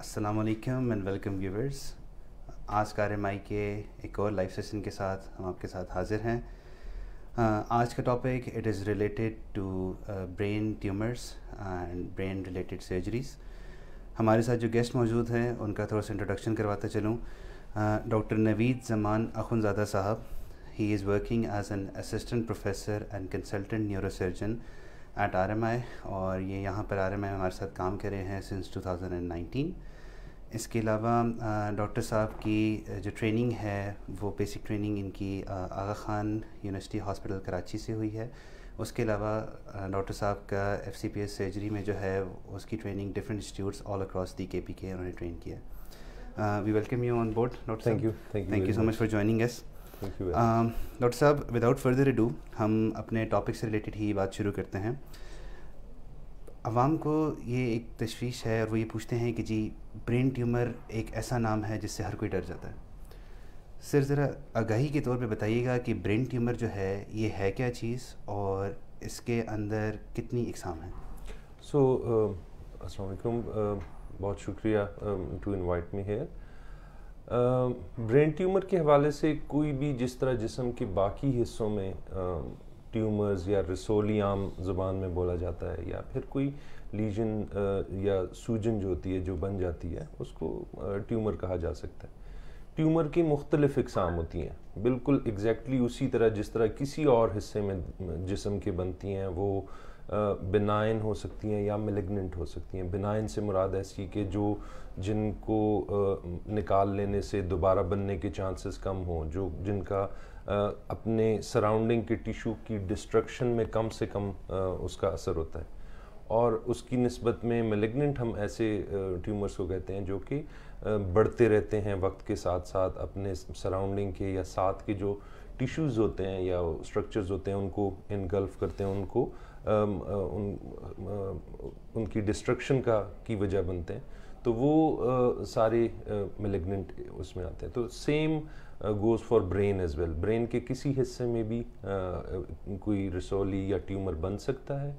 अस्सलामुअलैकुम and welcome viewers. Ask RMI के एक और लाइव सेशन के साथ हम आपके साथ हाजिर हैं। आज का topic it is related to brain tumours and brain related surgeries. हमारे साथ जो गेस्ट मौजूद हैं उनका थोड़ा सा इंट्रोडक्शन करवाते चलूँ। डॉक्टर नवीद जमान अखुनज़ादा साहब, he is working as an assistant professor and consultant neurosurgeon at RMI, और ये यहाँ पर आरएमआई हमारे साथ काम कर रहे हैं सिंस 2019। इसके अलावा डॉक्टर साहब की जो ट्रेनिंग है वो बेसिक ट्रेनिंग इनकी आगा खान यूनिवर्सिटी हॉस्पिटल कराची से हुई है। उसके अलावा डॉक्टर साहब का एफसीपीएस सर्जरी में जो है उसकी training different institutes all across the KPK उन्होंने ट्रेन किया। We welcome you on board doctor साहब। Thank you so much for joining us. Doctor साहब, विदाउट फर्दर अडू हम अपने टॉपिक से रिलेटेड ही बात शुरू करते हैं। आवाम को ये एक तशवीश है और वो ये पूछते हैं कि जी ब्रेन ट्यूमर एक ऐसा नाम है जिससे हर कोई डर जाता है। सर, ज़रा आगाही के तौर पे बताइएगा कि ब्रेन ट्यूमर जो है ये है क्या चीज़ और इसके अंदर कितनी इकसाम हैं। सो अस्सलाम वालेकुम, बहुत शुक्रिया to invite me here. Brain tumour के हवाले से कोई भी, जिस तरह जिस्म के बाकी हिस्सों में ट्यूमर्स या रसोली आम ज़बान में बोला जाता है, या फिर कोई लीजन या सूजन जो होती है जो बन जाती है उसको ट्यूमर कहा जा सकता है। ट्यूमर की मुख्तलिफ इकसाम होती हैं, बिल्कुल एग्जैक्टली उसी तरह जिस तरह किसी और हिस्से में जिस्म के बनती हैं। वो बिनाइन हो सकती हैं या मेलिग्नेंट हो सकती हैं। बिनाइन से मुराद ऐसी कि जो जिनको निकाल लेने से दोबारा बनने के चांसेस कम हों, जो जिनका अपने सराउंडिंग के टिशू की डिस्ट्रक्शन में कम से कम उसका असर होता है। और उसकी निस्बत में मेलिग्नेंट हम ऐसे ट्यूमर्स को कहते हैं जो कि बढ़ते रहते हैं वक्त के साथ साथ, अपने सराउंडिंग के या साथ के जो टिश्यूज़ होते हैं या स्ट्रक्चर्स होते हैं उनको इनगल्फ करते हैं, उनको उनकी डिस्ट्रक्शन की वजह बनते हैं। तो वो सारे मेलिग्नेंट उसमें आते हैं। तो same goes for brain as well. Brain के किसी हिस्से में भी कोई रसौली या ट्यूमर बन सकता है।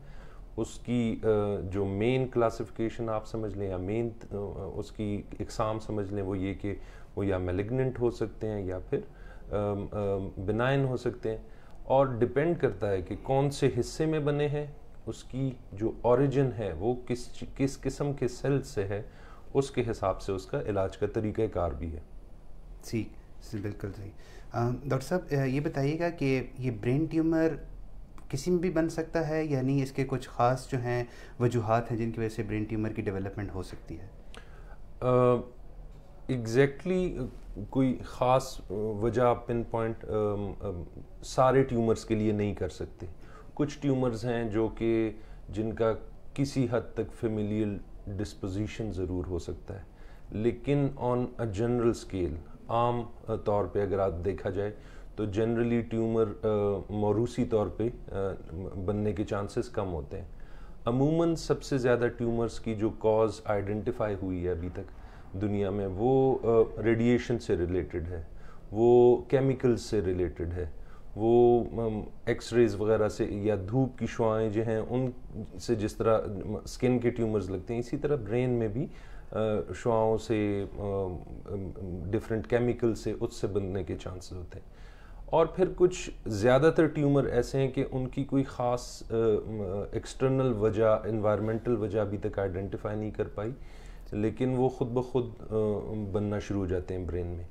उसकी जो मेन क्लासिफिकेशन आप समझ लें या मेन उसकी इकसाम समझ लें, वो ये कि वो या मेलिग्नेंट हो सकते हैं या फिर बिनाइन हो सकते हैं। और डिपेंड करता है कि कौन से हिस्से में बने हैं, उसकी जो ओरिजिन है वो किस किस्म के सेल से है, उसके हिसाब से उसका इलाज का तरीक़ाकार भी है। ठीक, बिल्कुल सही। डॉक्टर साहब, ये बताइएगा कि ये ब्रेन ट्यूमर किसी में भी बन सकता है, यानी इसके कुछ ख़ास जो हैं वजूहात हैं जिनकी वजह से ब्रेन ट्यूमर की डेवलपमेंट हो सकती है। एग्जैक्टली कोई ख़ास वजह आप पिन पॉइंट सारे ट्यूमर्स के लिए नहीं कर सकते। कुछ ट्यूमर्स हैं जो कि जिनका किसी हद तक फेमिलियल डिस्पोजिशन ज़रूर हो सकता है, लेकिन ऑन अ जनरल स्केल आम तौर पे अगर आप देखा जाए तो जनरली ट्यूमर मौरूसी तौर पे बनने के चांसेस कम होते हैं। अमूमन सबसे ज़्यादा ट्यूमर्स की जो कॉज आइडेंटिफाई हुई है अभी तक दुनिया में, वो रेडिएशन से रिलेटेड है, वो केमिकल्स से रिलेटेड है, वो एक्सरेज वगैरह से या धूप की शुआएं जो हैं उनसे, जिस तरह स्किन के ट्यूमर्स लगते हैं इसी तरह ब्रेन में भी शुआओं से, डिफरेंट केमिकल से, उससे बनने के चांसेस होते हैं। और फिर कुछ ज़्यादातर ट्यूमर ऐसे हैं कि उनकी कोई ख़ास एक्सटर्नल वजह, इन्वायरमेंटल वजह अभी तक आइडेंटिफाई नहीं कर पाई, लेकिन वो ख़ुद ब खुद बनना शुरू हो जाते हैं ब्रेन में।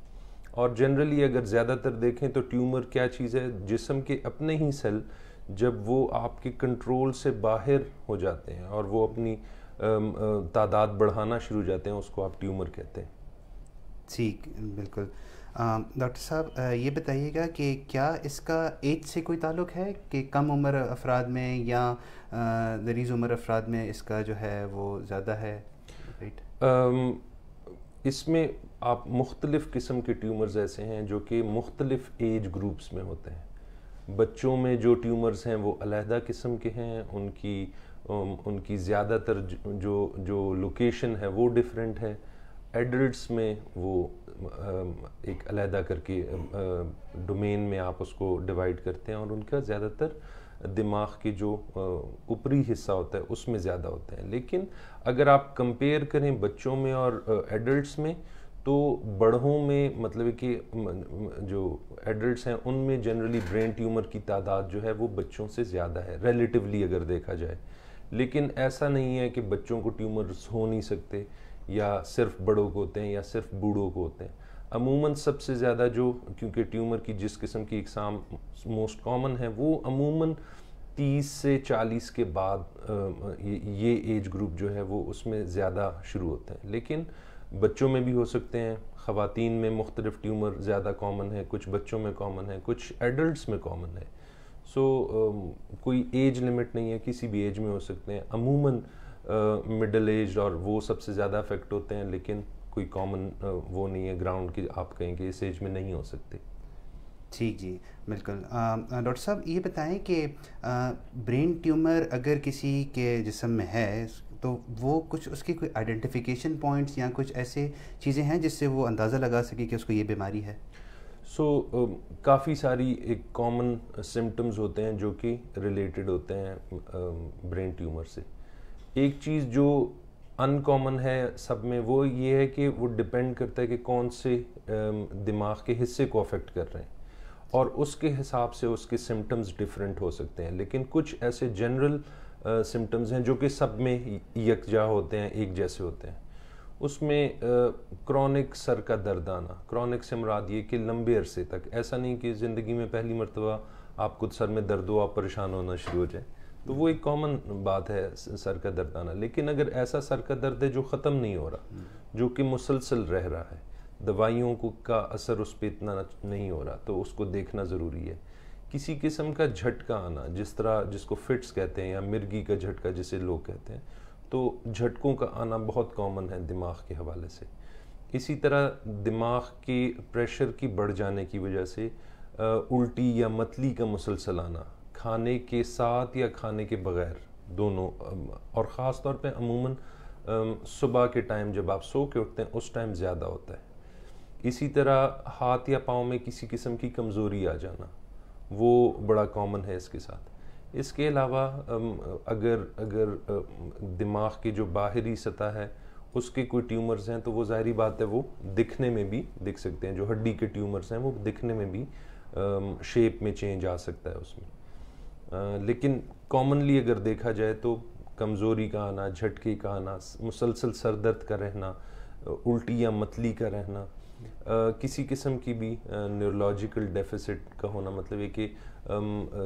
और जनरली अगर ज़्यादातर देखें तो ट्यूमर क्या चीज़ है, जिस्म के अपने ही सेल जब वो आपके कंट्रोल से बाहर हो जाते हैं और वो अपनी तादाद बढ़ाना शुरू जाते हैं, उसको आप ट्यूमर कहते हैं। ठीक, बिल्कुल। डॉक्टर साहब, ये बताइएगा कि क्या इसका एज से कोई ताल्लुक़ है कि कम उम्र अफराद में या दरीज़ उम्र अफराद में इसका जो है वो ज़्यादा है? इसमें आप मुख्तलिफ़ किस्म के ट्यूमर्स ऐसे हैं जो कि मुख्तलिफ़ एज ग्रुप्स में होते हैं। बच्चों में जो ट्यूमर्स हैं वो अलहदा किस्म के हैं, उनकी ज़्यादातर जो लोकेशन है वो डिफरेंट है। एडल्ट्स में वो एक अलहदा करके डोमेन में आप उसको डिवाइड करते हैं और उनका ज़्यादातर दिमाग की जो ऊपरी हिस्सा होता है उसमें ज़्यादा होते हैं। लेकिन अगर आप कंपेयर करें बच्चों में और एडल्ट्स में, तो बड़ों में मतलब कि जो एडल्ट्स हैं उनमें जनरली ब्रेन ट्यूमर की तादाद जो है वो बच्चों से ज़्यादा है रिलेटिवली अगर देखा जाए। लेकिन ऐसा नहीं है कि बच्चों को ट्यूमर्स हो नहीं सकते या सिर्फ बड़ों को होते हैं या सिर्फ बूढ़ों को होते हैं। अमूमन सबसे ज़्यादा जो, क्योंकि ट्यूमर की जिस किस्म की इकसाम मोस्ट कॉमन है वो अमूमन 30 से 40 के बाद ये एज ग्रुप जो है वो उसमें ज़्यादा शुरू होते हैं। लेकिन बच्चों में भी हो सकते हैं, ख़वातीन में मुख्तलिफ ट्यूमर ज़्यादा कॉमन है, कुछ बच्चों में कॉमन है, कुछ एडल्ट्स में कॉमन है। सो कोई एज लिमिट नहीं है, किसी भी एज में हो सकते हैं। अमूमन मिडल एज और वो सबसे ज़्यादा अफेक्ट होते हैं, लेकिन कोई कॉमन वो नहीं है ग्राउंड की आप कहेंगे इस एज में नहीं हो सकते। ठीक जी, बिल्कुल। डॉक्टर साहब ये बताएं कि ब्रेन ट्यूमर अगर किसी के जिस्म में है तो वो कुछ उसकी कोई आइडेंटिफिकेशन पॉइंट्स या कुछ ऐसे चीज़ें हैं जिससे वो अंदाज़ा लगा सके कि उसको ये बीमारी है? काफ़ी सारी एक कॉमन सिम्टम्स होते हैं जो कि रिलेटेड होते हैं ब्रेन ट्यूमर से। एक चीज़ जो अनकॉमन है सब में वो ये है कि वो डिपेंड करता है कि कौन से दिमाग के हिस्से को अफेक्ट कर रहे हैं और उसके हिसाब से उसके सिम्टम्स डिफरेंट हो सकते हैं। लेकिन कुछ ऐसे जनरल सिम्टम्स हैं जो कि सब में यकजा होते हैं, एक जैसे होते हैं। उसमें क्रॉनिक सर का दर्द आना, क्रॉनिक से मुराद ये कि लंबे अरसे तक, ऐसा नहीं कि ज़िंदगी में पहली मरतबा आपको सर में दर्द हो आप परेशान होना शुरू हो जाए, तो वो एक कॉमन बात है सर का दर्द आना। लेकिन अगर ऐसा सर का दर्द है जो ख़त्म नहीं हो रहा, जो कि मुसलसल रह रहा है, दवाइयों को का असर उस पर इतना नहीं हो रहा, तो उसको देखना ज़रूरी है। किसी किस्म का झटका आना, जिस तरह जिसको फिट्स कहते हैं या मिर्गी का झटका जिसे लोग कहते हैं, तो झटकों का आना बहुत कॉमन है दिमाग के हवाले से। इसी तरह दिमाग के प्रेशर की बढ़ जाने की वजह से उल्टी या मतली का मुसलसल आना, खाने के साथ या खाने के बग़ैर दोनों, और ख़ास तौर पे अमूमन सुबह के टाइम जब आप सो के उठते हैं उस टाइम ज़्यादा होता है। इसी तरह हाथ या पाँव में किसी किस्म की कमज़ोरी आ जाना, वो बड़ा कॉमन है इसके साथ। इसके अलावा अगर दिमाग की जो बाहरी सतह है उसके कोई ट्यूमर्स हैं तो वो ज़ाहरी बात है वो दिखने में भी दिख सकते हैं। जो हड्डी के ट्यूमर्स हैं वो दिखने में भी शेप में चेंज आ सकता है उसमें। लेकिन कॉमनली अगर देखा जाए तो कमज़ोरी का आना, झटके का आना, मुसलसल सर दर्द का रहना, उल्टी या मतली का रहना, किसी किस्म की भी न्यूरोलॉजिकल डेफिसिट का होना, मतलब है कि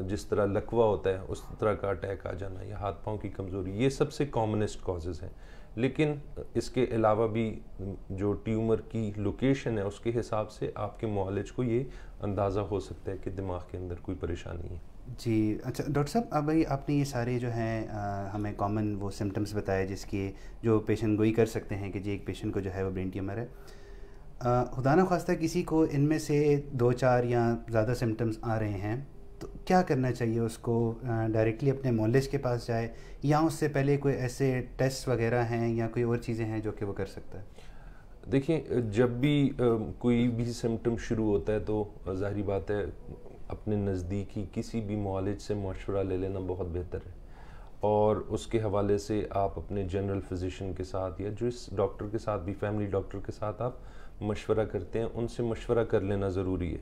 जिस तरह लकवा होता है उस तरह का अटैक आ जाना या हाथ पाँव की कमज़ोरी, ये सबसे कॉमनेस्ट कॉजेज़ हैं। लेकिन इसके अलावा भी जो ट्यूमर की लोकेशन है उसके हिसाब से आपके मुआलिज को ये अंदाज़ा हो सकता है कि दिमाग के अंदर कोई परेशानी है। जी अच्छा डॉक्टर साहब, अब भाई आपने ये सारे जो हैं हमें कॉमन वो सिम्टम्स बताए जिसके जो पेशेंट गोई कर सकते हैं कि जी एक पेशेंट को जो है वो ब्रेन ट्यूमर है। खुदा ना ख्वास्ता किसी को इनमें से 2-4 या ज़्यादा सिम्टम्स आ रहे हैं तो क्या करना चाहिए? उसको डायरेक्टली अपने मुअल्लिज के पास जाए या उससे पहले कोई ऐसे टेस्ट वगैरह हैं या कोई और चीज़ें हैं जो कि वो कर सकता है? देखिए जब भी कोई भी सिम्टम शुरू होता है तो ज़ाहिरी बात है अपने नज़दीकी किसी भी मुआलिज से मशवरा ले लेना बहुत बेहतर है और उसके हवाले से आप अपने जनरल फिजिशियन के साथ या जिस डॉक्टर के साथ भी, फैमिली डॉक्टर के साथ आप मशवरा करते हैं उनसे मशवरा कर लेना ज़रूरी है।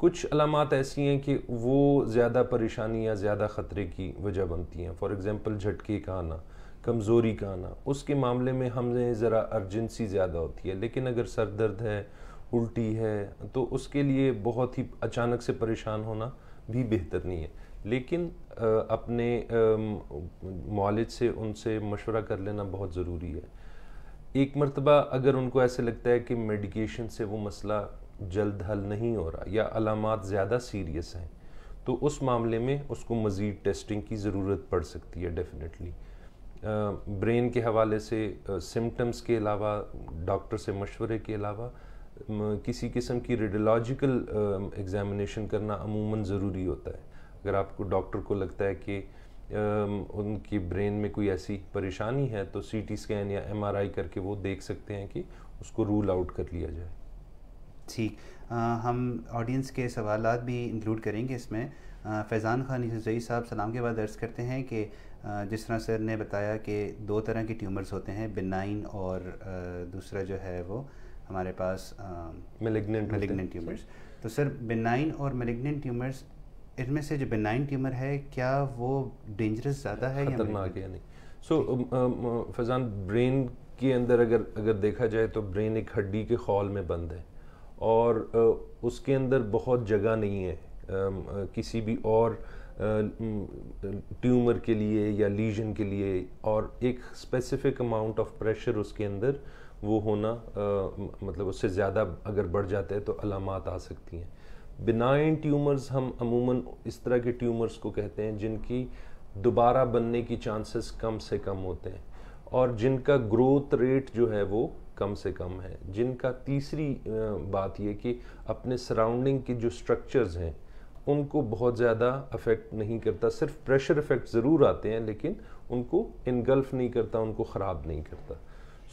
कुछ अलामात ऐसी हैं कि वो ज़्यादा परेशानी या ज़्यादा ख़तरे की वजह बनती हैं। फॉर एग्ज़ाम्पल झटके का आना, कमज़ोरी का आना, उसके मामले में हमें ज़रा अर्जेंसी ज़्यादा होती है। लेकिन अगर सर दर्द है, उल्टी है, तो उसके लिए बहुत ही अचानक से परेशान होना भी बेहतर नहीं है। लेकिन अपने मुआलिज से उनसे मशवरा कर लेना बहुत ज़रूरी है। एक मरतबा अगर उनको ऐसे लगता है कि मेडिकेशन से वो मसला जल्द हल नहीं हो रहा या अलामात ज़्यादा सीरियस हैं तो उस मामले में उसको मज़ीद टेस्टिंग की ज़रूरत पड़ सकती है। डेफिनेटली ब्रेन के हवाले से सिम्टम्स के अलावा, डॉक्टर से मशवरे के अलावा किसी किस्म की रेडियोलॉजिकल एग्जामिनेशन करना अमूमन ज़रूरी होता है। अगर आपको डॉक्टर को लगता है कि उनकी ब्रेन में कोई ऐसी परेशानी है तो सीटी स्कैन या एमआरआई करके वो देख सकते हैं कि उसको रूल आउट कर लिया जाए। ठीक, हम ऑडियंस के सवालात भी इंक्लूड करेंगे इसमें। फैज़ान खान यूसुफ़ई साहब सलाम के बाद अर्ज़ करते हैं कि जिस तरह सर ने बताया कि दो तरह के ट्यूमर्स होते हैं, बिनाइन और दूसरा जो है वो हमारे पास मेलिग्नेंट ट्यूमर्स। तो सर बिनाइन और मेलिग्नेंट ट्यूमर्स, इनमें से जो बिनाइन ट्यूमर है क्या वो डेंजरस ज़्यादा है या नहीं? सो फैज़ान, ब्रेन के अंदर अगर देखा जाए तो ब्रेन एक हड्डी के खौल में बंद है और उसके अंदर बहुत जगह नहीं है किसी भी और ट्यूमर के लिए या लीजन के लिए, और एक स्पेसिफिक अमाउंट ऑफ प्रेशर उसके अंदर वो होना मतलब उससे ज़्यादा अगर बढ़ जाता है तो अलामात आ सकती हैं। बिनाइन ट्यूमर्स हम अमूमन इस तरह के ट्यूमर्स को कहते हैं जिनकी दोबारा बनने की चांसेस कम से कम होते हैं और जिनका ग्रोथ रेट जो है वो कम से कम है, जिनका तीसरी बात ये कि अपने सराउंडिंग के जो स्ट्रक्चर्स हैं उनको बहुत ज़्यादा अफेक्ट नहीं करता, सिर्फ प्रेशर इफेक्ट ज़रूर आते हैं लेकिन उनको इनगल्फ नहीं करता, उनको ख़राब नहीं करता।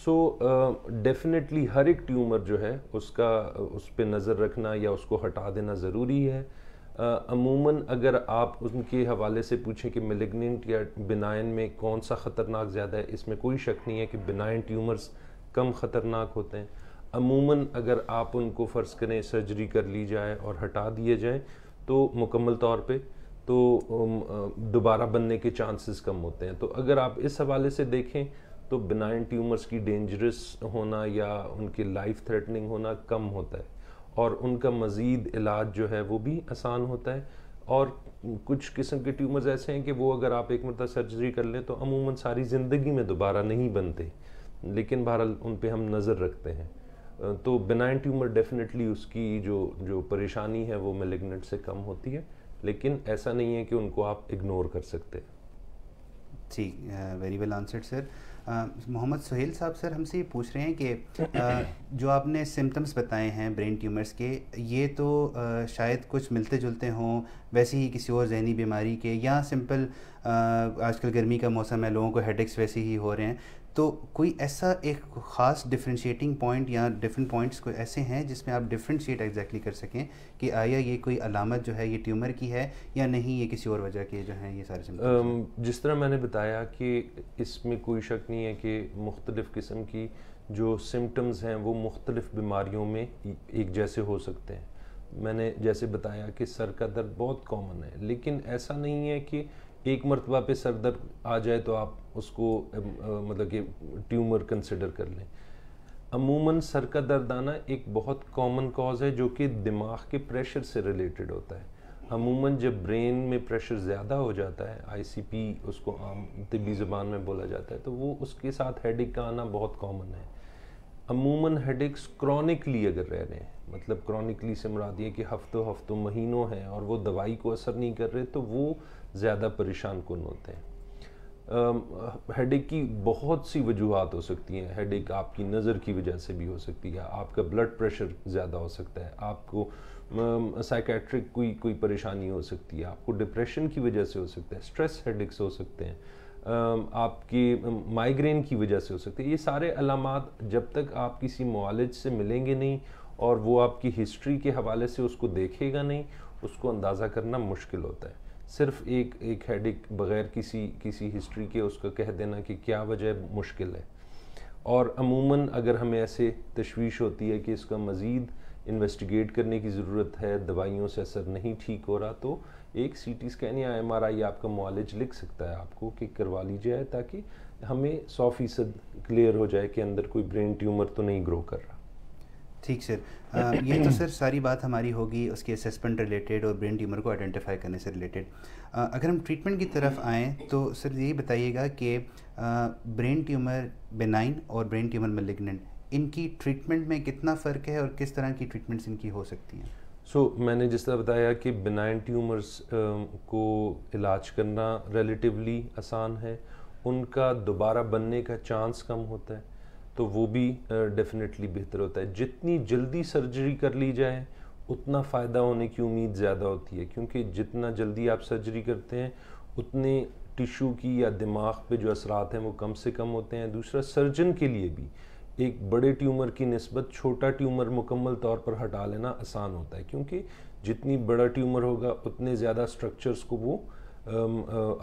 सो डेफिनेटली हर एक ट्यूमर जो है उसका उस पर नज़र रखना या उसको हटा देना ज़रूरी है। अमूमन अगर आप उनके हवाले से पूछें कि मेलिग्नेंट या बिनाइन में कौन सा ख़तरनाक ज़्यादा है, इसमें कोई शक नहीं है कि बिनाइन ट्यूमर्स कम ख़तरनाक होते हैं। अमूमन अगर आप उनको फ़र्ज़ करें सर्जरी कर ली जाए और हटा दिए जाए तो मुकम्मल तौर पे तो दोबारा बनने के चांसेस कम होते हैं। तो अगर आप इस हवाले से देखें तो बिनाइन ट्यूमर्स की डेंजरस होना या उनकी लाइफ थ्रेटनिंग होना कम होता है और उनका मज़ीद इलाज जो है वो भी आसान होता है। और कुछ किस्म के ट्यूमर्स ऐसे हैं कि वो अगर आप एक मरतबा सर्जरी कर लें तो अमूमन सारी ज़िंदगी में दोबारा नहीं बनते, लेकिन बहरहाल उन पे हम नज़र रखते हैं। तो बिनाइन ट्यूमर डेफिनेटली उसकी जो परेशानी है वो मेलिग्नेंट से कम होती है, लेकिन ऐसा नहीं है कि उनको आप इग्नोर कर सकते हैं। ठीक, very well answered sir. Mohammad Suhail साहब सर हमसे ये पूछ रहे हैं कि जो आपने सिम्टम्स बताए हैं ब्रेन ट्यूमर्स के, ये तो शायद कुछ मिलते जुलते हों वैसे ही किसी और जहनी बीमारी के, या सिंपल आजकल गर्मी का मौसम है, लोगों को हेडेक्स वैसे ही हो रहे हैं, तो कोई ऐसा एक ख़ास डिफरेंशिएटिंग पॉइंट या डिफरेंट पॉइंट्स कोई ऐसे हैं जिसमें आप डिफरेंशिएट एग्जैक्टली कर सकें कि आया ये कोई अलामत जो है ये ट्यूमर की है या नहीं, ये किसी और वजह के जो हैं ये सारे सिम्टम्स? जिस तरह मैंने बताया कि इसमें कोई शक नहीं है कि मुख्तलिफ़ किस्म की जो सिम्टम्स हैं वो मुख्तलिफ़ बीमारियों में एक जैसे हो सकते हैं। मैंने जैसे बताया कि सर का दर्द बहुत कॉमन है, लेकिन ऐसा नहीं है कि एक मरतबा पे सर दर्द आ जाए तो आप उसको मतलब कि ट्यूमर कंसिडर कर लें। अमूमन सर का दर्द आना एक बहुत कॉमन कॉज है जो कि दिमाग के प्रेशर से रिलेटेड होता है। अमूमन जब ब्रेन में प्रेशर ज़्यादा हो जाता है, ICP उसको आम तिब्बी ज़बान में बोला जाता है, तो वो उसके साथ हेडेक का आना बहुत कॉमन है। अमूमन हेडेक्स क्रॉनिकली अगर रह रहे हैं, मतलब क्रॉनिकली से मुराद ये कि हफ्तों महीनों हैं और वो दवाई को असर नहीं कर रहे, तो वो ज़्यादा परेशान कुन होते हैं। हेडेक की बहुत सी वजूहात हो सकती हैं। हेडेक आपकी नज़र की वजह से भी हो सकती है, आपका ब्लड प्रेशर ज़्यादा हो सकता है, आपको साइकेट्रिक कोई परेशानी हो सकती है, आपको डिप्रेशन की वजह से हो सकता है, स्ट्रेस हेडेक्स हो सकते हैं, आपकी माइग्रेन की वजह से हो सकती है। ये सारे अलामात जब तक आप किसी मुआलिज से मिलेंगे नहीं और वो आपकी हिस्ट्री के हवाले से उसको देखेगा नहीं, उसको अंदाज़ा करना मुश्किल होता है। सिर्फ एक हेडेक बग़ैर किसी हिस्ट्री के उसका कह देना कि क्या वजह मुश्किल है। और अमूमन अगर हमें ऐसे तशवीश होती है कि इसका मज़ीद इन्वेस्टिगेट करने की ज़रूरत है, दवाइयों से असर नहीं ठीक हो रहा, तो एक CT स्कैन या MRI आपका मुआलिज लिख सकता है आपको कि करवा लीजिए, ताकि हमें 100% क्लियर हो जाए कि अंदर कोई ब्रेन ट्यूमर तो नहीं ग्रो कर रहा। ठीक सर, ये तो सर सारी बात हमारी होगी उसके असेसमेंट रिलेटेड और ब्रेन ट्यूमर को आइडेंटिफाई करने से रिलेटेड। अगर हम ट्रीटमेंट की तरफ आएँ तो सर यही बताइएगा कि ब्रेन ट्यूमर बेनाइन और ब्रेन ट्यूमर मेलिग्नेंट, इनकी ट्रीटमेंट में कितना फ़र्क है और किस तरह की ट्रीटमेंट्स इनकी हो सकती हैं? मैंने जिस तरह बताया कि बेनाइन ट्यूमर्स को इलाज करना रिलेटिवली आसान है, उनका दोबारा बनने का चांस कम होता है, तो वो भी डेफिनेटली बेहतर होता है। जितनी जल्दी सर्जरी कर ली जाए उतना फ़ायदा होने की उम्मीद ज़्यादा होती है, क्योंकि जितना जल्दी आप सर्जरी करते हैं उतने टिश्यू की या दिमाग पे जो असरात हैं वो कम से कम होते हैं। दूसरा, सर्जन के लिए भी एक बड़े ट्यूमर की निस्बत छोटा ट्यूमर मुकम्मल तौर पर हटा लेना आसान होता है, क्योंकि जितनी बड़ा ट्यूमर होगा उतने ज़्यादा स्ट्रक्चर्स को वो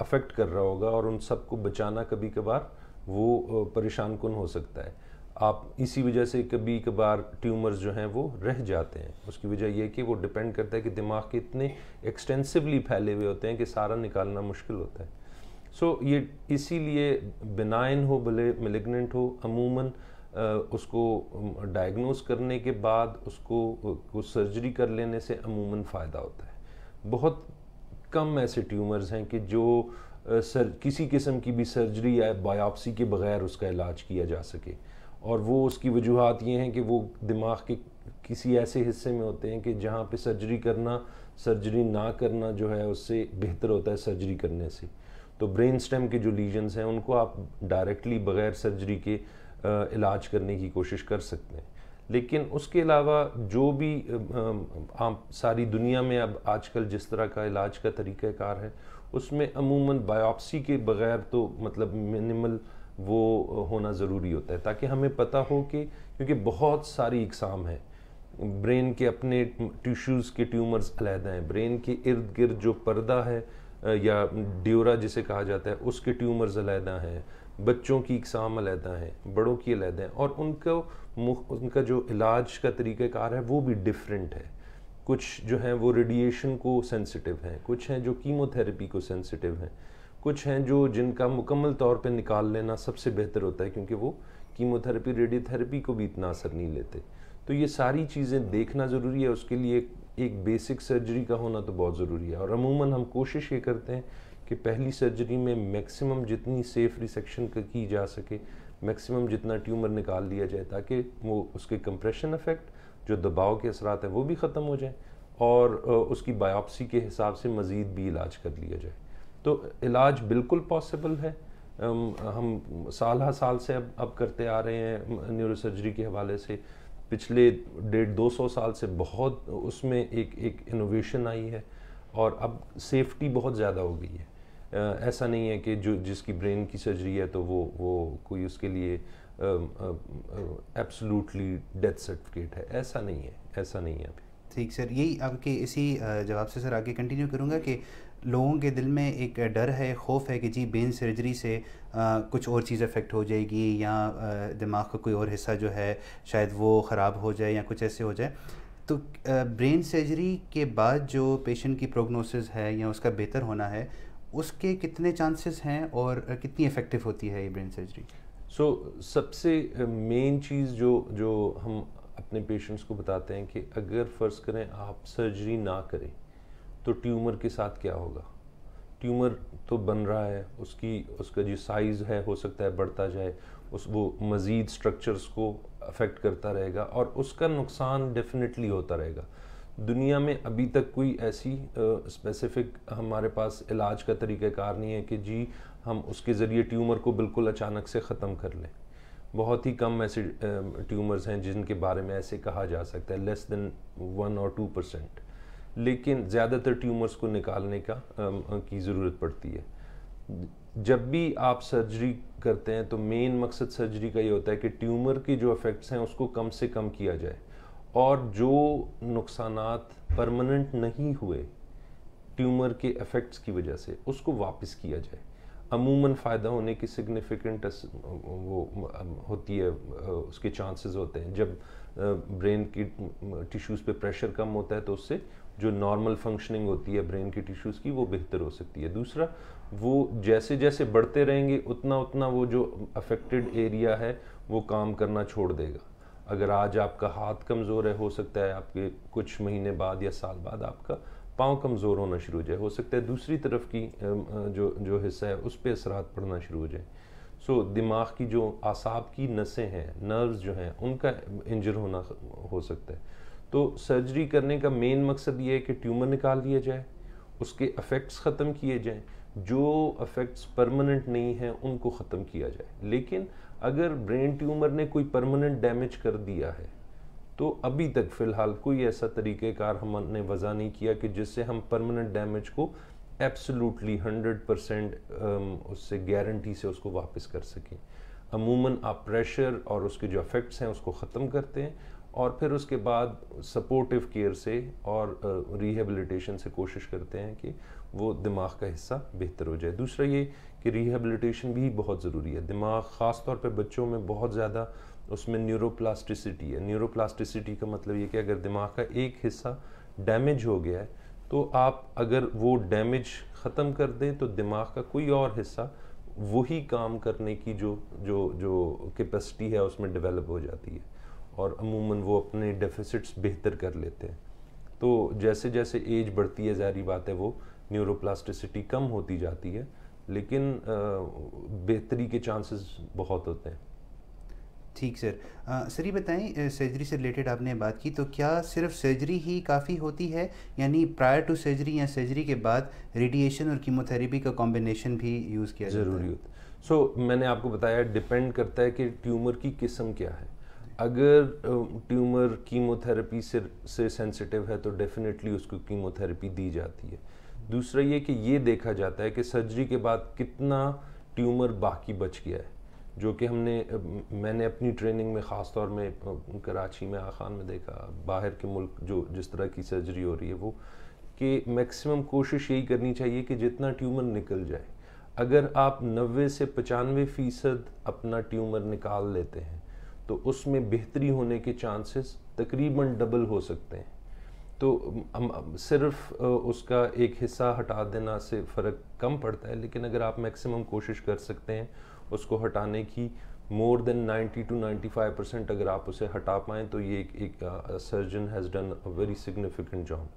अफेक्ट कर रहा होगा और उन सब को बचाना कभी कभार वो परेशान कुन हो सकता है। आप इसी वजह से कभी कभार ट्यूमर्स जो हैं वो रह जाते हैं। उसकी वजह यह कि वो डिपेंड करता है कि दिमाग के इतने एक्सटेंसिवली फैले हुए होते हैं कि सारा निकालना मुश्किल होता है। सो ये इसीलिए बेनाइन हो भले मैलिग्नेंट हो, अमूमन उसको डायग्नोस करने के बाद उसको सर्जरी कर लेने से अमूमन फ़ायदा होता है। बहुत कम ऐसे ट्यूमर्स हैं कि जो किसी किस्म की भी सर्जरी या बायोप्सी के बग़ैर उसका इलाज किया जा सके, और वो उसकी वजूहात ये हैं कि वो दिमाग के किसी ऐसे हिस्से में होते हैं कि जहाँ पे सर्जरी ना करना जो है उससे बेहतर होता है सर्जरी करने से। तो ब्रेन स्टेम के जो लीजन्स हैं उनको आप डायरेक्टली बग़ैर सर्जरी के इलाज करने की कोशिश कर सकते हैं। लेकिन उसके अलावा जो भी आप सारी दुनिया में अब आजकल जिस तरह का इलाज का तरीक़ाकार है उसमें अमूमन बायोप्सी के बग़ैर तो मतलब मिनिमल वो होना ज़रूरी होता है, ताकि हमें पता हो कि क्योंकि बहुत सारी इकसाम हैं। ब्रेन के अपने टिश्यूज़ के ट्यूमर्स अलहदा हैं, ब्रेन के इर्द गिर्द जो पर्दा है या ड्यूरा जिसे कहा जाता है उसके ट्यूमर्स अलहदा हैं, बच्चों की इकसाम अलहदा हैं, बड़ों की अलहदा हैं, और उनका जो इलाज का तरीक़ाकार है वो भी डिफरेंट है। कुछ जो हैं वो रेडिएशन को सेंसिटिव हैं, कुछ हैं जो कीमोथेरेपी को सेंसिटिव हैं, कुछ हैं जो जिनका मुकम्मल तौर पे निकाल लेना सबसे बेहतर होता है क्योंकि वो कीमोथेरेपी रेडियोथेरेपी को भी इतना असर नहीं लेते। तो ये सारी चीज़ें देखना ज़रूरी है, उसके लिए एक बेसिक सर्जरी का होना तो बहुत ज़रूरी है। और अमूमन हम कोशिश ये करते हैं कि पहली सर्जरी में मैक्सिमम जितनी सेफ रिसेक्शन की जा सके, मैक्सिमम जितना ट्यूमर निकाल लिया जाए, ताकि वो उसके कंप्रेशन इफेक्ट जो दबाव के असरात हैं वो भी ख़त्म हो जाए और उसकी बायोप्सी के हिसाब से मज़ीद भी इलाज कर लिया जाए। तो इलाज बिल्कुल पॉसिबल है। हम साल से अब करते आ रहे हैं न्यूरोसर्जरी के हवाले से। पिछले 150-200 साल से बहुत उसमें एक इनोवेशन आई है और अब सेफ्टी बहुत ज़्यादा हो गई है। ऐसा नहीं है कि जो जिसकी ब्रेन की सर्जरी है तो वो कोई उसके लिए एब्सोल्युटली डेथ सर्टिफिकेट है, ऐसा नहीं है, ऐसा नहीं है अभी। ठीक सर, यही आपके इसी जवाब से सर आगे कंटिन्यू करूँगा कि लोगों के दिल में एक डर है, खौफ है कि जी ब्रेन सर्जरी से कुछ और चीज़ अफेक्ट हो जाएगी या दिमाग का कोई और हिस्सा जो है शायद वो ख़राब हो जाए या कुछ ऐसे हो जाए। तो ब्रेन सर्जरी के बाद जो पेशेंट की प्रोग्नोसिस है या उसका बेहतर होना है उसके कितने चांसेस हैं और कितनी इफ़ेक्टिव होती है ये ब्रेन सर्जरी? सो सबसे मेन चीज़ जो हम अपने पेशेंट्स को बताते हैं कि अगर फ़र्ज़ करें आप सर्जरी ना करें तो ट्यूमर के साथ क्या होगा। ट्यूमर तो बन रहा है, उसका जो साइज़ है हो सकता है बढ़ता जाए, वो मज़ीद स्ट्रक्चर्स को अफेक्ट करता रहेगा और उसका नुकसान डेफिनेटली होता रहेगा। दुनिया में अभी तक कोई ऐसी स्पेसिफ़िक हमारे पास इलाज का तरीक़ाकार नहीं है कि जी हम उसके ज़रिए ट्यूमर को बिल्कुल अचानक से ख़त्म कर लें। बहुत ही कम ऐसे ट्यूमर्स हैं जिनके बारे में ऐसे कहा जा सकता है, लेस देन 1 और 2%। लेकिन ज़्यादातर ट्यूमर्स को निकालने की ज़रूरत पड़ती है। जब भी आप सर्जरी करते हैं तो मेन मकसद सर्जरी का ये होता है कि ट्यूमर के जो इफ़ेक्ट्स हैं उसको कम से कम किया जाए और जो नुकसानात परमानेंट नहीं हुए ट्यूमर के इफ़ेक्ट्स की वजह से उसको वापस किया जाए। अमूमन फ़ायदा होने की सिग्निफिकेंट वो होती है, उसके चांसेस होते हैं। जब ब्रेन की टिश्यूज़ पे प्रेशर कम होता है तो उससे जो नॉर्मल फंक्शनिंग होती है ब्रेन की टिश्यूज़ की वो बेहतर हो सकती है। दूसरा, वो जैसे जैसे बढ़ते रहेंगे उतना उतना वो जो अफेक्टेड एरिया है वो काम करना छोड़ देगा। अगर आज आपका हाथ कमज़ोर है, हो सकता है आपके कुछ महीने बाद या साल बाद आपका पाँव कमज़ोर होना शुरू हो जाए, हो सकता है दूसरी तरफ की जो हिस्सा है उस पर असरात पड़ना शुरू हो जाए। सो दिमाग की जो आसाब की नसें हैं, नर्व्स जो हैं, उनका इंजर होना हो सकता है। तो सर्जरी करने का मेन मकसद ये है कि ट्यूमर निकाल लिया जाए, उसके इफ़ेक्ट्स ख़त्म किए जाएँ, जो इफ़ेक्ट्स परमानेंट नहीं हैं उनको ख़त्म किया जाए। लेकिन अगर ब्रेन ट्यूमर ने कोई परमानेंट डैमेज कर दिया है तो अभी तक फ़िलहाल कोई ऐसा तरीक़ाकार हमने वज़ा नहीं किया कि जिससे हम परमानेंट डैमेज को एब्सोल्युटली 100% उससे गारंटी से उसको वापस कर सकें। अमूमन आप प्रेशर और उसके जो इफेक्ट्स हैं उसको ख़त्म करते हैं और फिर उसके बाद सपोर्टिव केयर से और रिहेबिलिटेशन से कोशिश करते हैं कि वो दिमाग का हिस्सा बेहतर हो जाए। दूसरा ये कि रिहेबिलिटेशन भी बहुत ज़रूरी है। दिमाग ख़ास तौर पे बच्चों में बहुत ज़्यादा उसमें न्यूरोप्लास्टिसिटी है। न्यूरोप्लास्टिसिटी का मतलब ये कि अगर दिमाग का एक हिस्सा डैमेज हो गया है तो आप अगर वो डैमेज ख़त्म कर दें तो दिमाग का कोई और हिस्सा वही काम करने की जो जो जो कैपेसिटी है उसमें डेवलप हो जाती है और अमूमन वो अपने डेफिसिट्स बेहतर कर लेते हैं। तो जैसे जैसे एज बढ़ती है ज़ाहिर बात है वो न्यूरोप्लास्टिसिटी कम होती जाती है, लेकिन बेहतरी के चांसेस बहुत होते हैं। ठीक सर। सर ये बताएं, सर्जरी से रिलेटेड आपने बात की, तो क्या सिर्फ सर्जरी ही काफ़ी होती है, यानी प्रायर टू सर्जरी या सर्जरी के बाद रेडिएशन और कीमोथेरेपी का कॉम्बिनेशन भी यूज़ किया ज़रूरी होता है? मैंने आपको बताया डिपेंड करता है कि ट्यूमर की किस्म क्या है। अगर ट्यूमर कीमोथेरेपी से सेंसिटिव है तो डेफिनेटली उसको कीमोथेरेपी दी जाती है। दूसरा ये कि ये देखा जाता है कि सर्जरी के बाद कितना ट्यूमर बाकी बच गया है, जो कि मैंने अपनी ट्रेनिंग में ख़ास तौर में कराची में, आगा खान में देखा, बाहर के मुल्क जो जिस तरह की सर्जरी हो रही है वो, कि मैक्सिमम कोशिश यही करनी चाहिए कि जितना ट्यूमर निकल जाए। अगर आप 90 से 95% अपना ट्यूमर निकाल लेते हैं तो उसमें बेहतरी होने के चांसेस तकरीबन डबल हो सकते हैं। तो सिर्फ उसका एक हिस्सा हटा देना से फ़र्क कम पड़ता है, लेकिन अगर आप मैक्सिमम कोशिश कर सकते हैं उसको हटाने की, मोर देन 90 to 95% अगर आप उसे हटा पाएँ तो ये एक surgeon has done a very significant job.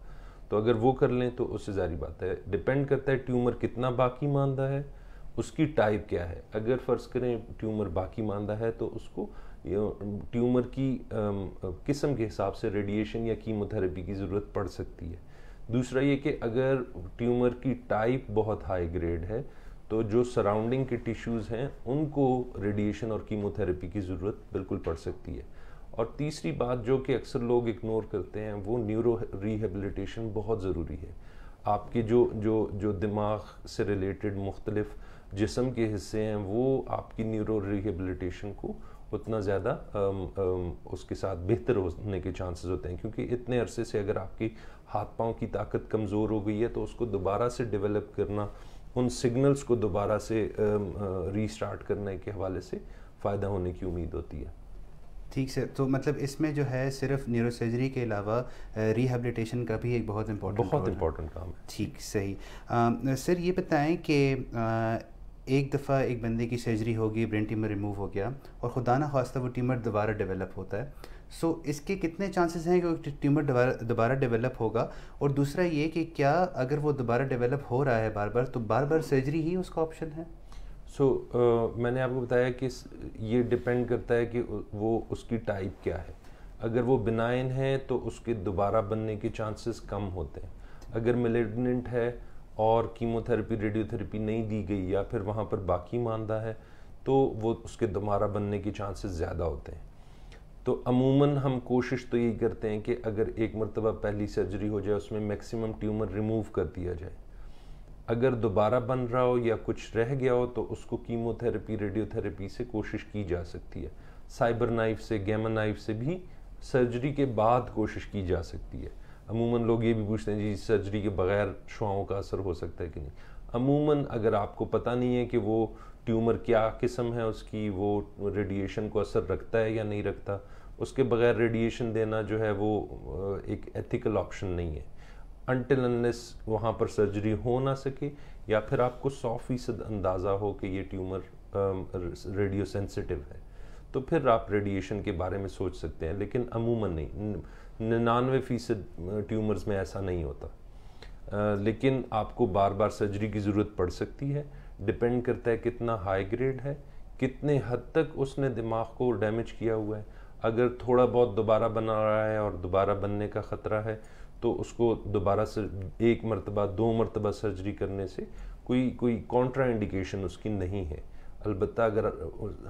तो अगर वो कर लें तो उससे ज़ाहिर बात है डिपेंड करता है ट्यूमर कितना बाकी मांदा है, उसकी टाइप क्या है। अगर फ़र्ज़ करें ट्यूमर बाकी मांदा है तो उसको ट्यूमर की किस्म के हिसाब से रेडिएशन या कीमोथेरेपी की ज़रूरत पड़ सकती है। दूसरा ये कि अगर ट्यूमर की टाइप बहुत हाई ग्रेड है तो जो सराउंडिंग के टिश्यूज़ हैं उनको रेडिएशन और कीमोथेरेपी की ज़रूरत बिल्कुल पड़ सकती है। और तीसरी बात जो कि अक्सर लोग इग्नोर करते हैं वो न्यूरो रिहेबिलिटेशन बहुत ज़रूरी है। आपके जो जो जो दिमाग से रिलेटेड मुख्तलिफ जिस्म के हिस्से हैं वो आपकी न्यूरो रिहेबिलिटेशन को उतना ज़्यादा उसके साथ बेहतर होने के चांसेस होते हैं, क्योंकि इतने अरसे से अगर आपकी हाथ पाँव की ताकत कमज़ोर हो गई है तो उसको दोबारा से डेवलप करना, उन सिग्नल्स को दोबारा से रीस्टार्ट करने के हवाले से फ़ायदा होने की उम्मीद होती है। ठीक सर। तो मतलब इसमें जो है सिर्फ न्यूरोसर्जरी के अलावा रिहेबिलिटेशन का भी एक बहुत इम्पोर्टेंट काम है। ठीक, सही। सर ये बताएं कि एक दफ़ा एक बंदे की सर्जरी होगी, ब्रेन ट्यूमर रिमूव हो गया और खुदा ना खास्ता वो ट्यूमर दोबारा डेवलप होता है, सो इसके कितने चांसेस हैं कि ट्यूमर दोबारा डेवलप होगा? और दूसरा ये कि क्या अगर वो दोबारा डेवलप हो रहा है बार बार तो बार बार सर्जरी ही उसका ऑप्शन है? मैंने आपको बताया कि ये डिपेंड करता है कि वो उसकी टाइप क्या है। अगर वो बिनाइन है तो उसके दोबारा बनने के चांसेस कम होते हैं। अगर मेलिग्नेंट है और कीमोथेरेपी रेडियोथेरेपी नहीं दी गई या फिर वहाँ पर बाकी मांदा है तो वो उसके दोबारा बनने के चांसेस ज़्यादा होते हैं। तो अमूमन हम कोशिश तो यही करते हैं कि अगर एक मरतबा पहली सर्जरी हो जाए उसमें मैक्सिमम ट्यूमर रिमूव कर दिया जाए। अगर दोबारा बन रहा हो या कुछ रह गया हो तो उसको कीमोथेरेपी रेडियोथेरेपी से कोशिश की जा सकती है। साइबर नाइफ से, गैमा नाइफ से भी सर्जरी के बाद कोशिश की जा सकती है। अमूमन लोग ये भी पूछते हैं जी सर्जरी के बग़ैर शुआओं का असर हो सकता है कि नहीं। अमूमन अगर आपको पता नहीं है कि वो ट्यूमर क्या किस्म है उसकी, वो रेडिएशन को असर रखता है या नहीं रखता, उसके बग़ैर रेडिएशन देना जो है वो एक एथिकल ऑप्शन नहीं है, अनटिल अनलेस वहाँ पर सर्जरी हो ना सके या फिर आपको 100% अंदाज़ा हो कि ये ट्यूमर रेडियो सेंसिटिव है, तो फिर आप रेडिएशन के बारे में सोच सकते हैं। लेकिन अमूमन नहीं, 99% ट्यूमर्स में ऐसा नहीं होता। लेकिन आपको बार बार सर्जरी की ज़रूरत पड़ सकती है। डिपेंड करता है कितना हाई ग्रेड है, कितने हद तक उसने दिमाग को डैमेज किया हुआ है। अगर थोड़ा बहुत दोबारा बना रहा है और दोबारा बनने का ख़तरा है तो उसको दोबारा से एक मरतबा दो मरतबा सर्जरी करने से कोई कॉन्ट्रा इंडिकेशन उसकी नहीं है। अलबत्ता अगर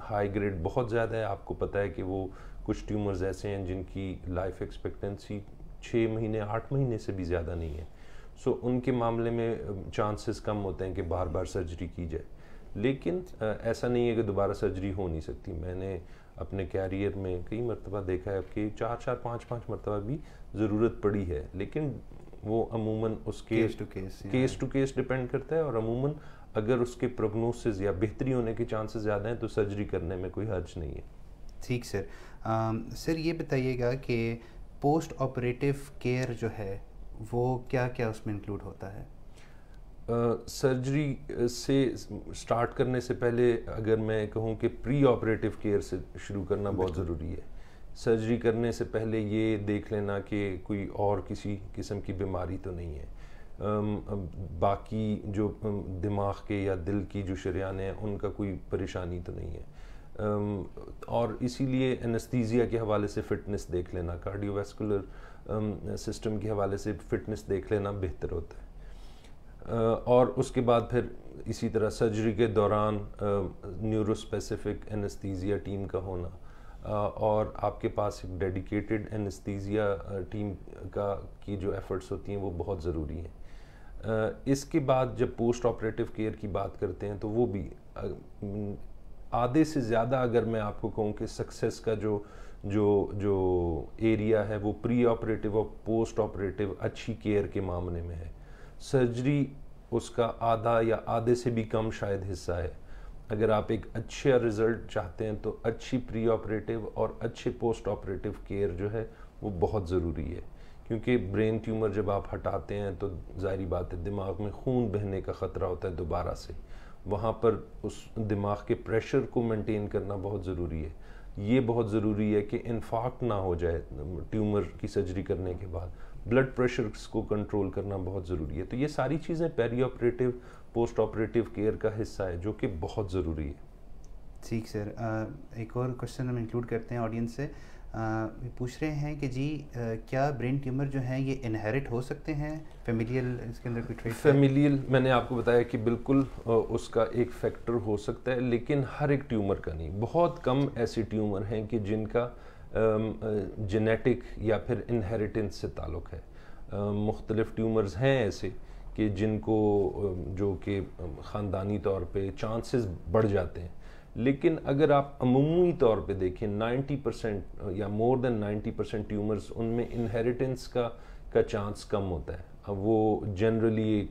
हाई ग्रेड बहुत ज़्यादा है, आपको पता है कि वो कुछ ट्यूमर्स ऐसे हैं जिनकी लाइफ एक्सपेक्टेंसी 6 महीने 8 महीने से भी ज़्यादा नहीं है, सो उनके मामले में चांसेस कम होते हैं कि बार बार सर्जरी की जाए। लेकिन ऐसा नहीं है कि दोबारा सर्जरी हो नहीं सकती। मैंने अपने कैरियर में कई मरतबा देखा है कि चार पाँच मरतबा भी ज़रूरत पड़ी है, लेकिन वो अमूमन उसके केस टू केस डिपेंड करता है, और अमूमन अगर उसके प्रोग्नोसिस या बेहतरी होने के चांसेस ज़्यादा हैं तो सर्जरी करने में कोई हर्ज नहीं है। ठीक सर। सर ये बताइएगा कि पोस्ट ऑपरेटिव केयर जो है वो क्या क्या उसमें इंक्लूड होता है? सर्जरी से स्टार्ट करने से पहले अगर मैं कहूँ कि प्री ऑपरेटिव केयर से शुरू करना बहुत ज़रूरी है। सर्जरी करने से पहले ये देख लेना कि कोई और किसी किस्म की बीमारी तो नहीं है। बाकी जो दिमाग के या दिल की जो शरियाने हैं उनका कोई परेशानी तो नहीं है। और इसीलिए एनेस्थीसिया के हवाले से फ़िटनेस देख लेना, कार्डियोवैस्कुलर सिस्टम के हवाले से फ़िटनेस देख लेना बेहतर होता है। और उसके बाद फिर इसी तरह सर्जरी के दौरान न्यूरोस्पेसिफिक एनेस्थीसिया टीम का होना, और आपके पास एक डेडिकेटेड एनेस्थीसिया टीम का की जो एफ़र्ट्स होती हैं वो बहुत ज़रूरी हैं। इसके बाद जब पोस्ट ऑपरेटिव केयर की बात करते हैं तो वो भी आधे से ज़्यादा, अगर मैं आपको कहूँ कि सक्सेस का जो जो जो एरिया है वो प्री ऑपरेटिव और पोस्ट ऑपरेटिव अच्छी केयर के मामले में है। सर्जरी उसका आधा या आधे से भी कम शायद हिस्सा है। अगर आप एक अच्छे रिज़ल्ट चाहते हैं तो अच्छी प्री ऑपरेटिव और अच्छे पोस्ट ऑपरेटिव केयर जो है वो बहुत ज़रूरी है, क्योंकि ब्रेन ट्यूमर जब आप हटाते हैं तो जाहिर बात है दिमाग में खून बहने का ख़तरा होता है दोबारा से। वहाँ पर उस दिमाग के प्रेशर को मेंटेन करना बहुत ज़रूरी है। ये बहुत ज़रूरी है कि इन्फार्क्ट ना हो जाए ट्यूमर की सर्जरी करने के बाद। ब्लड प्रेशर को कंट्रोल करना बहुत ज़रूरी है। तो ये सारी चीज़ें peri operative post operative care का हिस्सा है जो कि बहुत ज़रूरी है। ठीक सर। एक और क्वेश्चन हम इंक्लूड करते हैं ऑडियंस से। पूछ रहे हैं कि जी क्या ब्रेन ट्यूमर जो हैं ये इनहेरिट हो सकते हैं? फेमिलियल इसके अंदर कोई ट्रेट? फेमिलियल मैंने आपको बताया कि बिल्कुल उसका एक फैक्टर हो सकता है, लेकिन हर एक ट्यूमर का नहीं। बहुत कम ऐसे ट्यूमर हैं कि जिनका जेनेटिक या फिर इनहेरिटेंस से ताल्लुक़ है। मुख्तलिफ ट्यूमर्स हैं ऐसे कि जिनको जो कि ख़ानदानी तौर पे चांसेस बढ़ जाते हैं, लेकिन अगर आप अमूमी तौर पे देखें 90% या मोर देन 90% ट्यूमर्स उनमें इनहेरिटेंस का चांस कम होता है। अब वो जनरली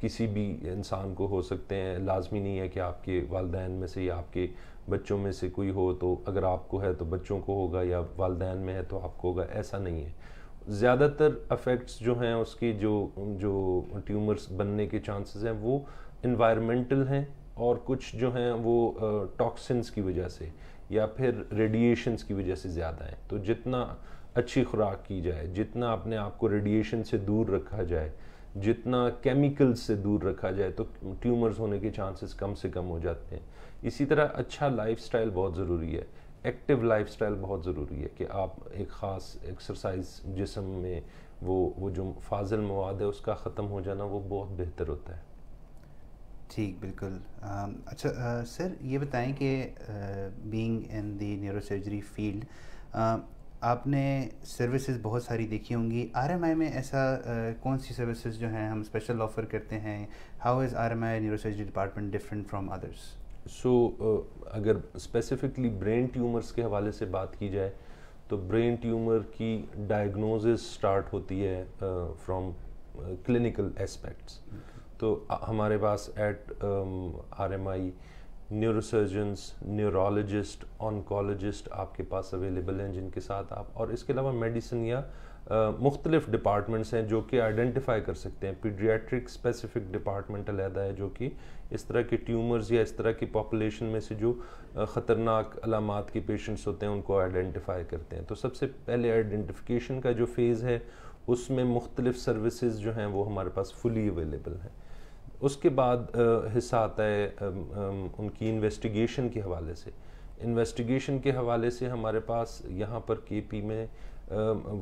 किसी भी इंसान को हो सकते हैं। लाजमी नहीं है कि आपके वालदैन में से या आपके बच्चों में से कोई हो, तो अगर आपको है तो बच्चों को होगा, या वालदैन में है तो आपको होगा, ऐसा नहीं है। ज़्यादातर अफेक्ट्स जो हैं उसके जो ट्यूमर्स बनने के चांसेस हैं वो इन्वायरमेंटल हैं, और कुछ जो हैं वो टॉक्सिन्स की वजह से या फिर रेडिएशंस की वजह से ज़्यादा हैं। तो जितना अच्छी खुराक की जाए, जितना अपने आप को रेडिएशन से दूर रखा जाए, जितना केमिकल्स से दूर रखा जाए, तो ट्यूमर्स होने के चांसेस कम से कम हो जाते हैं। इसी तरह अच्छा लाइफस्टाइल बहुत ज़रूरी है, एक्टिव लाइफस्टाइल बहुत ज़रूरी है कि आप एक ख़ास एक्सरसाइज जिसम में वो जो फाजिल मवाद है उसका ख़त्म हो जाना वो बहुत बेहतर होता है। ठीक, बिल्कुल। अच्छा सर ये बताएं कि being in the neurosurgery field आपने सर्विसेज बहुत सारी देखी होंगी। आरएमआई में ऐसा कौन सी सर्विसेज जो हैं हम स्पेशल ऑफ़र करते हैं? How is RMI neurosurgery department different from others? So अगर स्पेसिफिकली ब्रेन ट्यूमर्स के हवाले से बात की जाए तो ब्रेन ट्यूमर की डायग्नोसिस स्टार्ट होती है फ्रॉम क्लिनिकल एस्पेक्ट्स। तो हमारे पास at RMI neurosurgeons, neurologist, oncologist आपके पास अवेलेबल हैं, जिनके साथ आप, और इसके अलावा मेडिसिन या मुख्तलिफ डिपार्टमेंट्स हैं जो कि आइडेंटिफाई कर सकते हैं। पीडियाट्रिक स्पेसिफिक डिपार्टमेंट अलहदा है जो कि इस तरह के ट्यूमर्स या इस तरह की पॉपुलेशन में से जो ख़तरनाक अलामात के पेशेंट्स होते हैं उनको आइडेंटिफाई करते हैं। तो सबसे पहले आइडेंटिफिकेशन का जो फेज़ है उसमें मुख्तलिफ सर्विसेज जो हैं वो हमारे पास फुली अवेलेबल हैं। उसके बाद हिस्सा आता है उनकी इन्वेस्टिगेशन के हवाले से। इन्वेस्टिगेशन के हवाले से हमारे पास यहाँ पर केपी में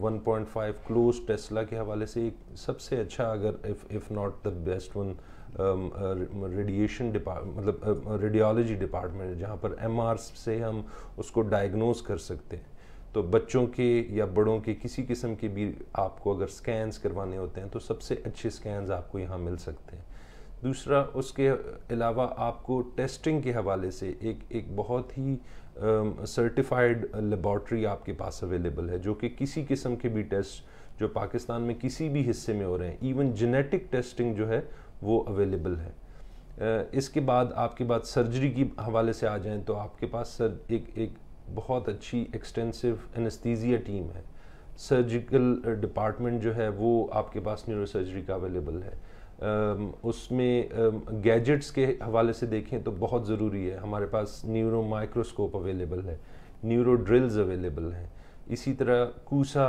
1.5 क्लोज टेस्ला के हवाले से एक सबसे अच्छा, अगर if not the best one, radiation department, मतलब रेडियोलॉजी डिपार्टमेंट, जहाँ पर एमआर से हम उसको डायग्नोज कर सकते हैं। तो बच्चों के या बड़ों के किसी किस्म के भी आपको अगर स्कैन्स करवाने होते हैं तो सबसे अच्छे स्कैन्स आपको यहाँ मिल सकते हैं। दूसरा उसके अलावा आपको टेस्टिंग के हवाले से एक बहुत ही सर्टिफाइड लेबॉर्ट्री आपके पास अवेलेबल है, जो कि किसी किस्म के भी टेस्ट जो पाकिस्तान में किसी भी हिस्से में हो रहे हैं, इवन जेनेटिक टेस्टिंग जो है वो अवेलेबल है। इसके बाद आपके बाद सर्जरी की हवाले से आ जाएं तो आपके पास एक बहुत अच्छी एक्सटेंसिव एनेस्थीसिया टीम है, सर्जिकल डिपार्टमेंट जो है वो आपके पास न्यूरोसर्जरी का अवेलेबल है। उसमें गैजेट्स के हवाले से देखें तो बहुत ज़रूरी है, हमारे पास न्यूरो माइक्रोस्कोप अवेलेबल है, न्यूरो ड्रिल्स अवेलेबल हैं। इसी तरह कूसा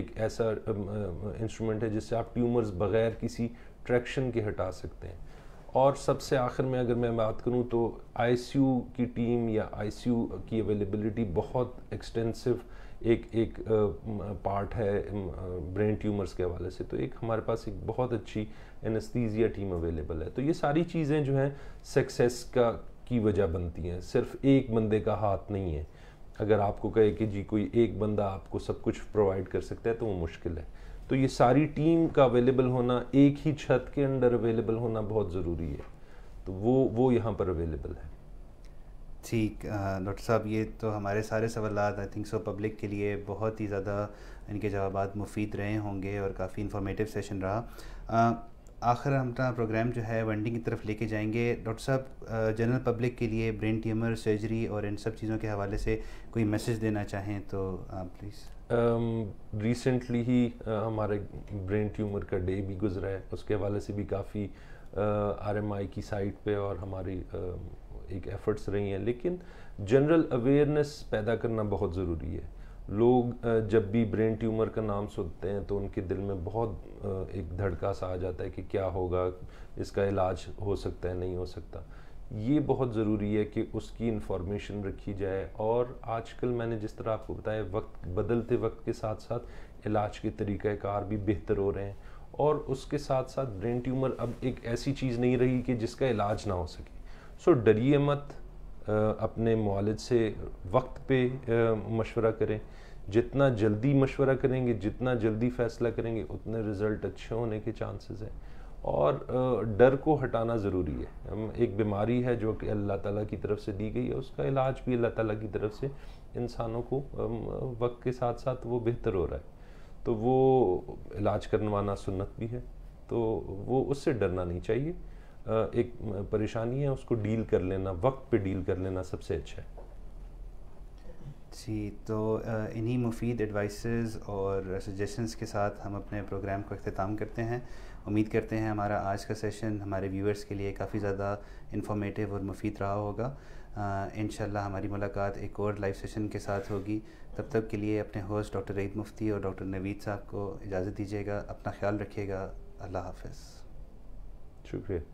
एक ऐसा इंस्ट्रूमेंट है जिससे आप ट्यूमर्स बग़ैर किसी ट्रैक्शन के हटा सकते हैं। और सबसे आखिर में अगर मैं बात करूं तो आईसीयू की टीम या आईसीयू की अवेलेबिलिटी बहुत एक्सटेंसिव एक पार्ट है ब्रेन ट्यूमर्स के हवाले से, तो एक हमारे पास एक बहुत अच्छी एनेस्थीसिया टीम अवेलेबल है। तो ये सारी चीज़ें जो हैं सक्सेस की वजह बनती हैं, सिर्फ एक बंदे का हाथ नहीं है। अगर आपको कहे कि जी कोई एक बंदा आपको सब कुछ प्रोवाइड कर सकता है तो वो मुश्किल है। तो ये सारी टीम का अवेलेबल होना, एक ही छत के अंडर अवेलेबल होना बहुत ज़रूरी है, तो वो यहाँ पर अवेलेबल है। ठीक डॉक्टर साहब, ये तो हमारे सारे सवाल आई थिंक सो पब्लिक के लिए बहुत ही ज़्यादा इनके जवाब मुफीद रहे होंगे और काफ़ी इन्फॉर्मेटिव सेशन रहा। आखिर हम अपना प्रोग्राम जो है वंडिंग की तरफ लेके जाएंगे। डॉक्टर साहब, जनरल पब्लिक के लिए ब्रेन ट्यूमर सर्जरी और इन सब चीज़ों के हवाले से कोई मैसेज देना चाहें तो प्लीज़। रिसेंटली ही हमारे ब्रेन ट्यूमर का डे भी गुजरा है, उसके हवाले से भी काफ़ी RMI की साइट पे और हमारी एक एफर्ट्स रही हैं, लेकिन जनरल अवेयरनेस पैदा करना बहुत ज़रूरी है। लोग जब भी ब्रेन ट्यूमर का नाम सुनते हैं तो उनके दिल में बहुत एक धड़का सा आ जाता है कि क्या होगा, इसका इलाज हो सकता है, नहीं हो सकता। ये बहुत ज़रूरी है कि उसकी इंफॉर्मेशन रखी जाए। और आजकल मैंने जिस तरह आपको बताया, वक्त बदलते वक्त के साथ साथ इलाज के तरीक़ाकार भी बेहतर हो रहे हैं, और उसके साथ साथ ब्रेन ट्यूमर अब एक ऐसी चीज़ नहीं रही कि जिसका इलाज ना हो सके। सो डरिए मत, अपने मुआलिज से वक्त पे मशवरा करें। जितना जल्दी मशवरा करेंगे, जितना जल्दी फ़ैसला करेंगे, उतने रिज़ल्ट अच्छे होने के चांसेस हैं। और डर को हटाना ज़रूरी है। एक बीमारी है जो कि अल्लाह ताला की तरफ से दी गई है, उसका इलाज भी अल्लाह ताला की तरफ से इंसानों को वक्त के साथ साथ वो बेहतर हो रहा है, तो वो इलाज करवाना सुन्नत भी है, तो वो उससे डरना नहीं चाहिए। एक परेशानी है, उसको डील कर लेना, वक्त पे डील कर लेना सबसे अच्छा है। जी, तो इन्हीं मुफीद एडवाइसेस और सजेशंस के साथ हम अपने प्रोग्राम को अख्तिताम करते हैं। उम्मीद करते हैं हमारा आज का सेशन हमारे व्यूअर्स के लिए काफ़ी ज़्यादा इंफॉर्मेटिव और मुफीद रहा होगा। इंशाल्लाह हमारी मुलाकात एक और लाइव सेशन के साथ होगी। तब तक के लिए अपने होस्ट डॉक्टर रईद मुफ्ती और डॉक्टर नवीद साहब को इजाज़त दीजिएगा। अपना ख्याल रखिएगा। अल्लाह हाफ़िज़। शुक्रिया।